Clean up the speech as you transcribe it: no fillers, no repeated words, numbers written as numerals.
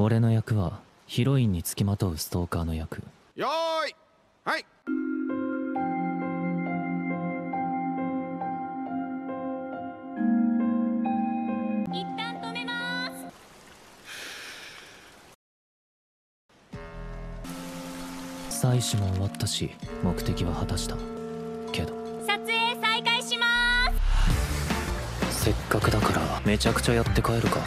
俺の役はヒロインにつきまとうストーカーの役。よーい、はい。一旦止めます。採取も終わったし、目的は果たしたけど。撮影再開します。せっかくだからめちゃくちゃやって帰るか。